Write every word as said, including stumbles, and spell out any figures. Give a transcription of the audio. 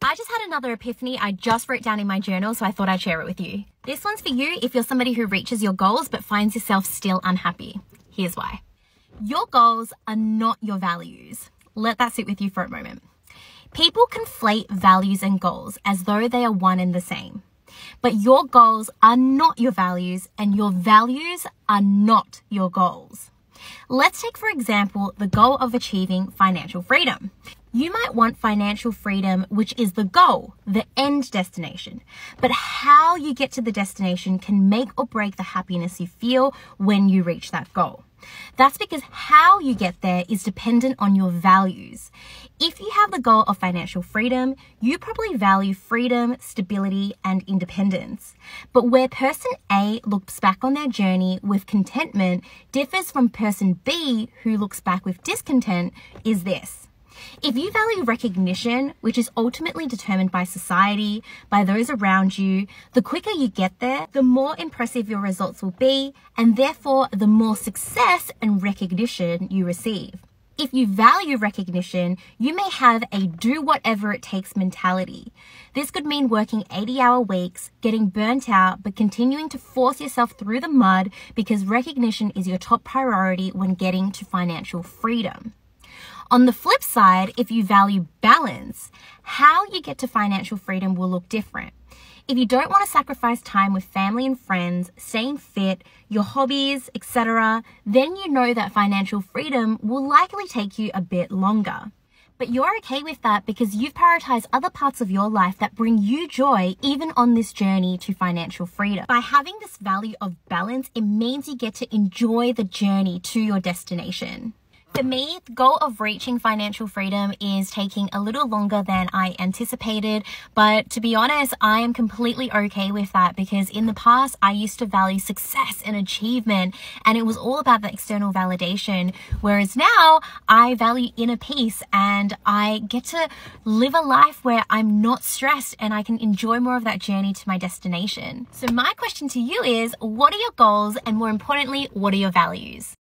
I just had another epiphany I just wrote down in my journal, so I thought I'd share it with you. This one's for you if you're somebody who reaches your goals but finds yourself still unhappy. Here's why. Your goals are not your values. Let that sit with you for a moment. People conflate values and goals as though they are one and the same. But your goals are not your values, and your values are not your goals. Let's take, for example, the goal of achieving financial freedom. You might want financial freedom, which is the goal, the end destination. But how you get to the destination can make or break the happiness you feel when you reach that goal. That's because how you get there is dependent on your values. If you have the goal of financial freedom, you probably value freedom, stability, and independence. But where person A looks back on their journey with contentment differs from person B, who looks back with discontent, is this. If you value recognition, which is ultimately determined by society, by those around you, the quicker you get there, the more impressive your results will be, and therefore the more success and recognition you receive. If you value recognition, you may have a do whatever it takes mentality. This could mean working eighty hour weeks, getting burnt out, but continuing to force yourself through the mud because recognition is your top priority when getting to financial freedom. On the flip side, if you value balance, how you get to financial freedom will look different. If you don't want to sacrifice time with family and friends, staying fit, your hobbies, et cetera, then you know that financial freedom will likely take you a bit longer. But you're okay with that because you've prioritized other parts of your life that bring you joy even on this journey to financial freedom. By having this value of balance, it means you get to enjoy the journey to your destination. For me, the goal of reaching financial freedom is taking a little longer than I anticipated, but to be honest, I am completely okay with that because in the past, I used to value success and achievement, and it was all about the external validation, whereas now I value inner peace and I get to live a life where I'm not stressed and I can enjoy more of that journey to my destination. So my question to you is, what are your goals, and more importantly, what are your values?